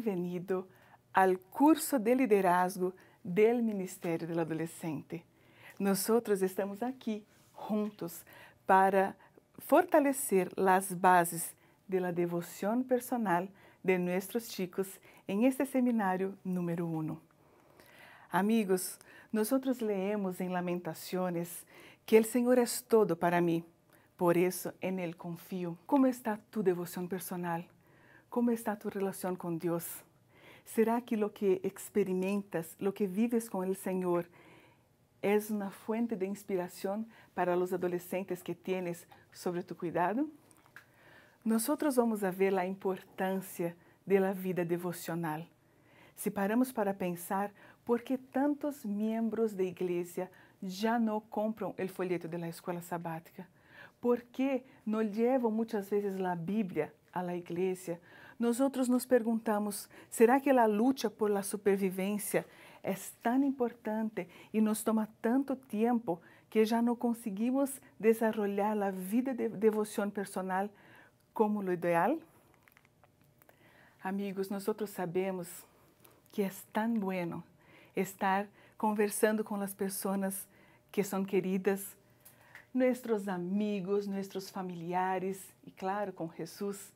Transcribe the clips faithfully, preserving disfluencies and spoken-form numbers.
Bem-vindo ao curso de liderazgo do Ministério do Adolescente. Nós estamos aqui juntos para fortalecer as bases da devoção personal de nossos chicos em este seminário número um. Amigos, nós leemos em Lamentações que o Senhor é todo para mim, por isso em Ele confio. Como está tu devoção personal? Como está tu relação com Deus? Será que o que experimentas, o que vives com o Senhor, é uma fonte de inspiração para os adolescentes que tienes sobre tu cuidado? Nós vamos ver a importância da vida devocional. Se paramos para pensar por que tantos membros da igreja já não compram o folheto da escola sabática, por que não levam muitas vezes a Bíblia à igreja, nós nos perguntamos: será que a luta por la supervivência é tão importante e nos toma tanto tempo que já não conseguimos desenvolver a vida de devoção personal como o ideal? Amigos, nós sabemos que é tão bueno estar conversando com as pessoas que são queridas, nossos amigos, nossos familiares e, claro, com Jesus.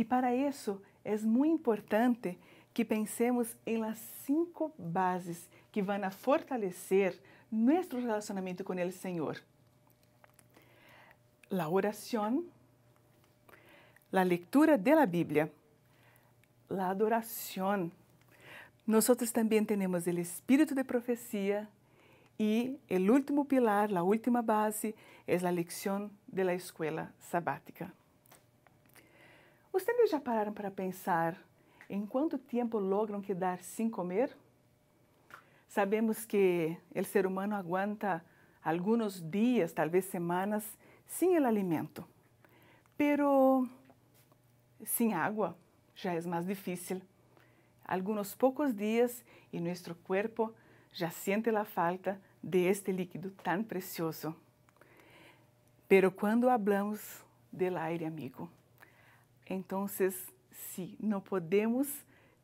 E para isso é muito importante que pensemos em las cinco bases que vão a fortalecer nosso relacionamento com o Senhor: a oração, a leitura da Bíblia, a adoração. Nós também temos o espírito de profecia e o último pilar, a última base, é a lição da escola sabática. Vocês já pararam para pensar em quanto tempo logram quedar sem comer? Sabemos que o ser humano aguenta alguns dias, talvez semanas, sem o alimento. Pero sem água já é mais difícil. Alguns poucos dias e nosso corpo já sente a falta de este líquido tão precioso. Pero quando hablamos del aire, amigo, entonces sim, sí, não podemos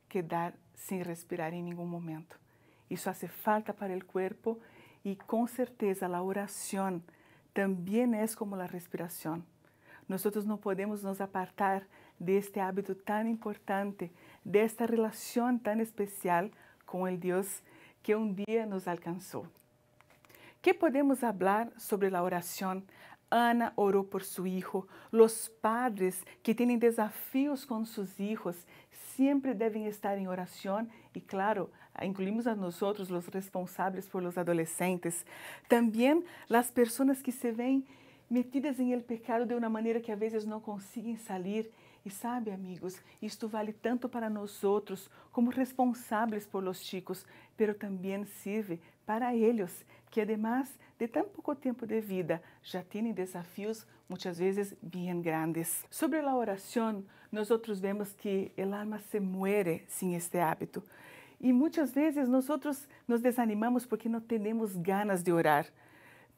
quedar sem respirar em nenhum momento. Isso hace falta para o corpo e com certeza a oração também é como a respiração. Nós não podemos nos apartar deste hábito tão importante, desta relação tão especial com o Deus que um dia nos alcançou. Que podemos falar sobre a oração? Ana orou por seu filho. Os padres que têm desafios com seus filhos sempre devem estar em oração e, claro, incluímos a nós, os responsáveis por os adolescentes. Também as pessoas que se veem metidas em el pecado de uma maneira que às vezes não conseguem sair. E sabe, amigos, isto vale tanto para nós outros como responsáveis por los chicos, pero também serve para eles, que además de tão pouco tempo de vida, já têm desafios muitas vezes bem grandes. Sobre a oração, nós vemos que o alma se muere sem este hábito. E muitas vezes nós nos desanimamos porque não temos ganas de orar.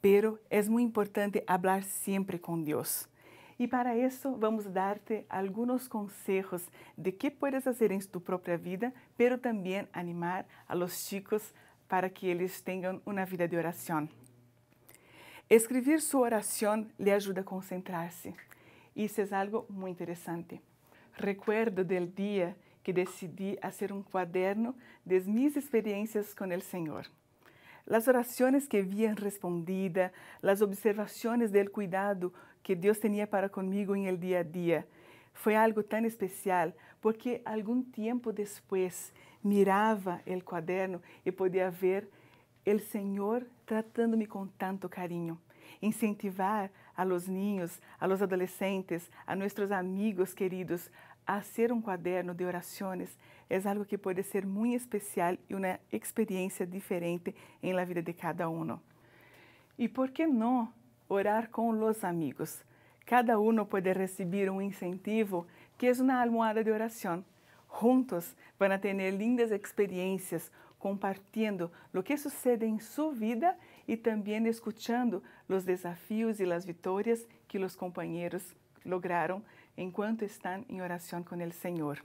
Pero é muito importante falar sempre com Deus. E para isso, vamos dar-te alguns conselhos de que puedes fazer em tu própria vida, pero também animar a los chicos para que eles tenham uma vida de oração. Escrever sua oração lhe ajuda a concentrar-se. Isso é algo muito interessante. Recuerdo del dia que decidi fazer um quaderno de minhas experiências com o Senhor. As orações que vi respondida, as observações do cuidado que Deus tinha para comigo em el dia a dia. Foi algo tão especial porque algum tempo depois mirava el quaderno e podia ver el Senhor tratando-me com tanto carinho. Incentivar a los niños, a los adolescentes, a nossos amigos queridos a ser um quaderno de orações é algo que pode ser muito especial e uma experiência diferente em la vida de cada um. E por que não orar com os amigos? Cada um pode receber um incentivo que é uma almohada de oração. Juntos vão a ter lindas experiências, compartilhando o que sucede em sua vida e também escutando os desafios e as vitórias que os companheiros lograram enquanto estão em oração com o Senhor.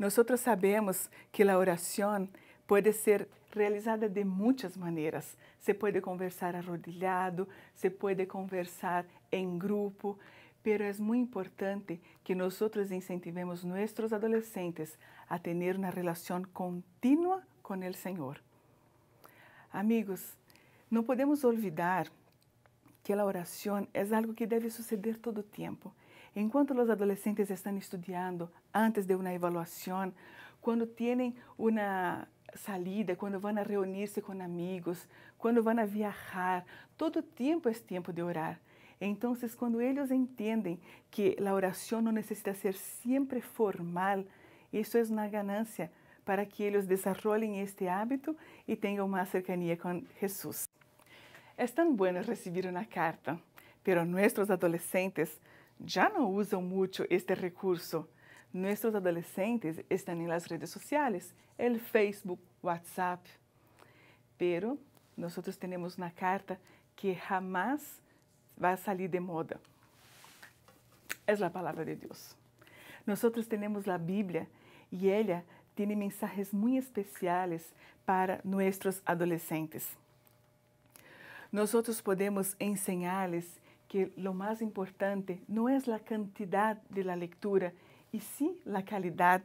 Nosotros sabemos que la oración pode ser realizada de muitas maneiras. Você pode conversar arrodilhado, você pode conversar em grupo, pero é muito importante que nós incentivemos nossos adolescentes a ter uma relação contínua com o Senhor. Amigos, não podemos olvidar que a oração é algo que deve suceder todo o tempo. Enquanto os adolescentes estão estudando, antes de uma avaliação, quando têm uma salida, quando vão a reunir-se com amigos, quando vão a viajar, todo tempo é tempo de orar. Então, quando eles entendem que a oração não necessita ser sempre formal, isso é uma ganância para que eles desenvolvam este hábito e tenham mais cercania com Jesus. É tão bom receber uma carta, mas nossos adolescentes já não usam muito este recurso. Nossos adolescentes estão nas redes sociais, no Facebook, WhatsApp. Pero nós temos uma carta que jamais vai sair de moda. É a palavra de Deus. Nós temos a Bíblia e ela tem mensagens muito especiais para nossos adolescentes. Nós podemos ensinar-lhes que o mais importante não é a quantidade da leitura, e sim a qualidade.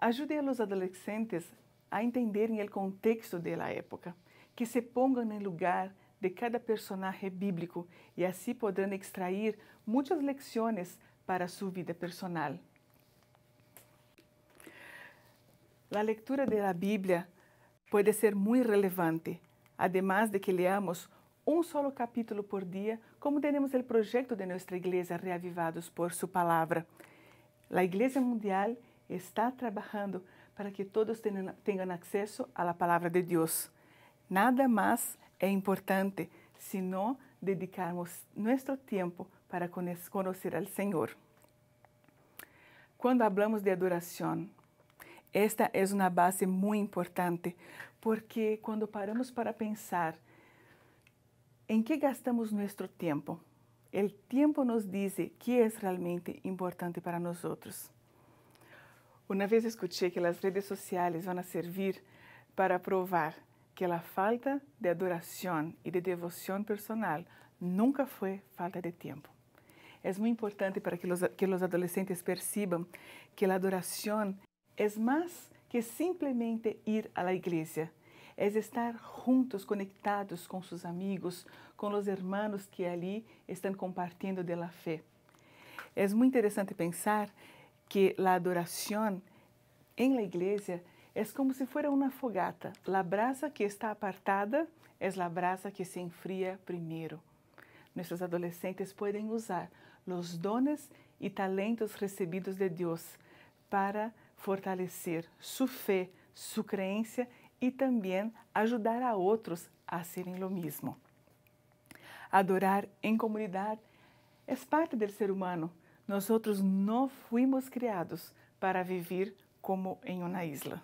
Ajude os adolescentes a entenderem o contexto da época, que se pongam no lugar de cada personagem bíblico e assim poderão extrair muitas lições para sua vida personal. A leitura da Bíblia pode ser muito relevante, además de que leamos um solo capítulo por dia, como temos o projeto de nossa igreja Reavivados por Sua Palavra. A Igreja Mundial está trabalhando para que todos tenham, tenham acesso à Palavra de Deus. Nada mais é importante, senão dedicarmos nosso tempo para conhecer ao Senhor. Quando falamos de adoração, esta é uma base muito importante, porque quando paramos para pensar em que gastamos nosso tempo, o tempo nos diz que é realmente importante para nós. Uma vez escutei que as redes sociais vão servir para provar que a falta de adoração e de devoção personal nunca foi falta de tempo. É muito importante para que os, que os adolescentes percebam que a adoração é mais que simplesmente ir à igreja. É estar juntos, conectados com seus amigos, com os irmãos que ali estão compartilhando da fé. É muito interessante pensar que a adoração em la igreja é como se fosse uma fogata. A brasa que está apartada é a brasa que se enfria primeiro. Nossos adolescentes podem usar os dons e talentos recebidos de Deus para fortalecer sua fé, sua crença e também ajudar a outros a serem o mesmo. Adorar em comunidade é parte do ser humano. Nós não fomos criados para viver como em uma isla.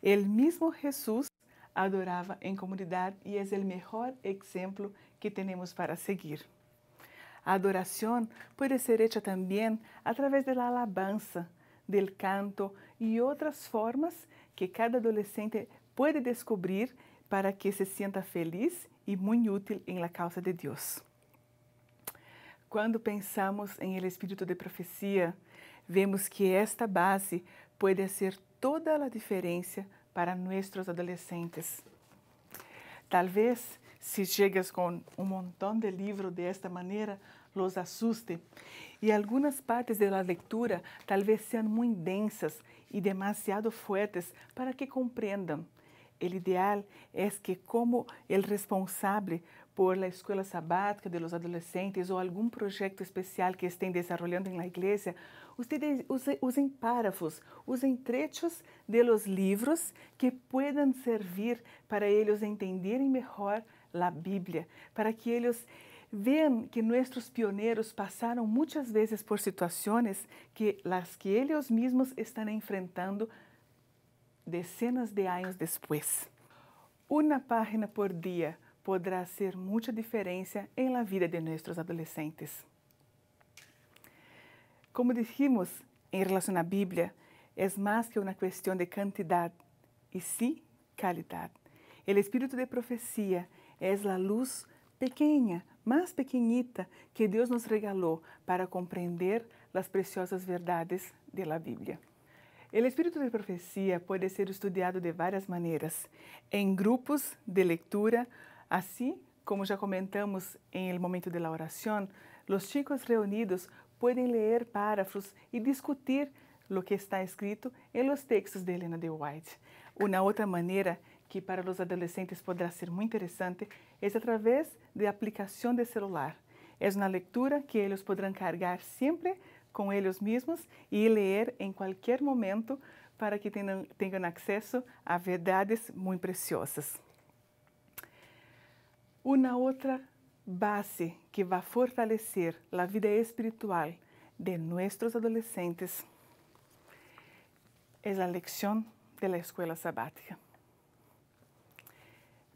O mesmo Jesus adorava em comunidade e é o melhor exemplo que temos para seguir. A adoração pode ser feita também através da alabança, do canto e outras formas que cada adolescente pode descobrir para que se sinta feliz e muito útil em la causa de Deus. Quando pensamos em el espírito de profecia, vemos que esta base pode ser toda a diferença para nossos adolescentes. Talvez, se chegas com um montão de livros de esta maneira, los assuste, e algumas partes da leitura talvez sejam muito densas e demasiado fortes para que compreendam. O ideal é que, como o responsável por la escola sabática de los adolescentes ou algum projeto especial que estén desenvolvendo na igreja, ustedes usem párrafos, usem trechos de los livros que puedan servir para eles entenderem melhor a Bíblia, para que eles vejam que nossos pioneiros passaram muitas vezes por situações que as que eles mesmos estão enfrentando dezenas de anos depois. Uma página por dia poderá ser muita diferença em la vida de nossos adolescentes. Como dijimos em relação à Bíblia, é mais que uma questão de quantidade, e sim qualidade. O espírito de profecia é a luz pequena, mais pequenita, que Deus nos regalou para compreender as preciosas verdades da Bíblia. O espírito de profecia pode ser estudado de várias maneiras, em grupos de leitura, assim como já comentamos em el momento de la oração, os chicos reunidos podem ler parágrafos e discutir o que está escrito em los textos de Helena de White. Uma outra maneira que para os adolescentes poderá ser muito interessante é através de aplicação de celular. É uma leitura que eles poderão carregar sempre com eles mesmos e ler em qualquer momento para que tenham, tenham acesso a verdades muito preciosas. Uma outra base que vai fortalecer a vida espiritual de nossos adolescentes é a lição da escola sabática.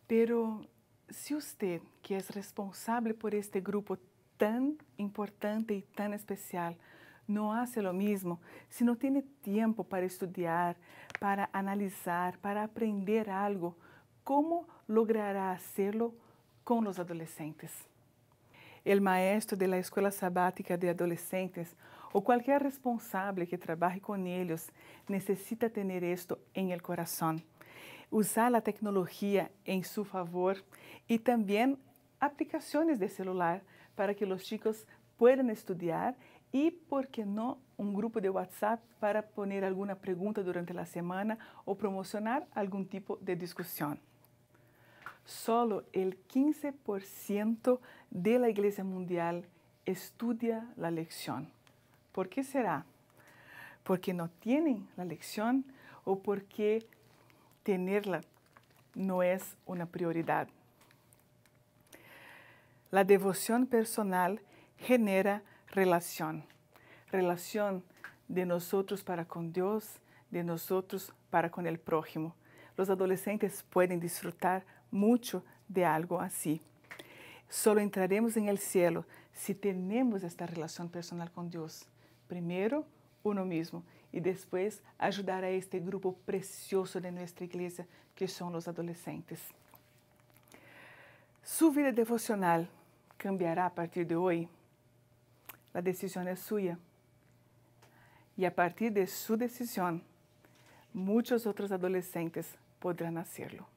Pero se você, que é responsável por este grupo tão importante e tão especial, não faz o mesmo, se não tem tempo para estudar, para analisar, para aprender algo, como logrará fazê-lo com os adolescentes? O maestro da escola sabática de adolescentes ou qualquer responsável que trabalhe com eles necessita ter isto em el coração. Usar a tecnologia em seu favor e também aplicações de celular para que os chicos possam estudar e, por que não, um grupo de WhatsApp para poner alguma pergunta durante a semana ou promocionar algum tipo de discussão. Solo el quinze por ciento de la Iglesia Mundial estudia la lección. ¿Por qué será? ¿Porque no tienen la lección o porque tenerla no es una prioridad? La devoción personal genera relación. Relación de nosotros para con Dios, de nosotros para con el prójimo. Los adolescentes pueden disfrutar muito de algo assim. Só entraremos em el cielo se temos esta relação personal com Deus. Primeiro, uno mesmo, e depois ajudar a este grupo precioso de nossa igreja, que são os adolescentes. Sua vida devocional cambiará a partir de hoje? A decisão é sua. E a partir de sua decisão, muitos outros adolescentes poderão fazê-lo.